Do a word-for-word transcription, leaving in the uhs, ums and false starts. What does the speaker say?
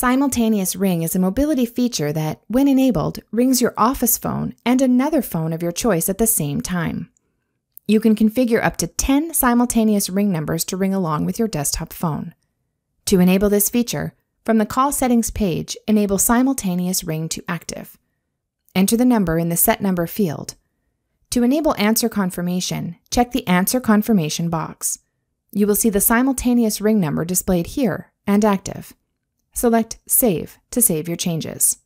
Simultaneous Ring is a mobility feature that, when enabled, rings your office phone and another phone of your choice at the same time. You can configure up to ten simultaneous ring numbers to ring along with your desktop phone. To enable this feature, from the Call Settings page, enable Simultaneous Ring to active. Enter the number in the Set Number field. To enable Answer Confirmation, check the Answer Confirmation box. You will see the simultaneous ring number displayed here and active. Select Save to save your changes.